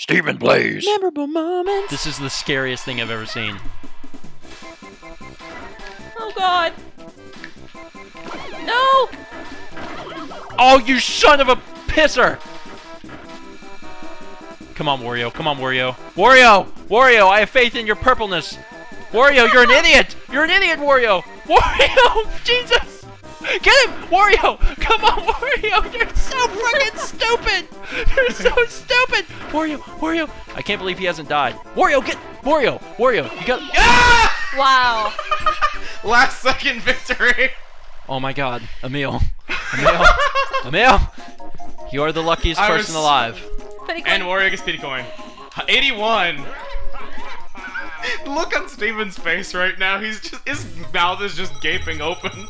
Stephen Blaze. Memorable moments. This is the scariest thing I've ever seen. Oh God. No. Oh, you son of a pisser. Come on, Wario. Come on, Wario. Wario! Wario, I have faith in your purpleness. Wario, you're an idiot. You're an idiot, Wario. Wario, Jesus. Get him! Wario! Come on, Wario! You're so fucking stupid! You're so stupid! Wario! Wario! I can't believe he hasn't died. Wario, get... Wario! Wario, you got... Ah! Wow. Last second victory! Oh my God. Emile. Emile. Emile! You are the luckiest person alive. And Wario gets pity coin. 81! Look on Steven's face right now. His mouth is just gaping open.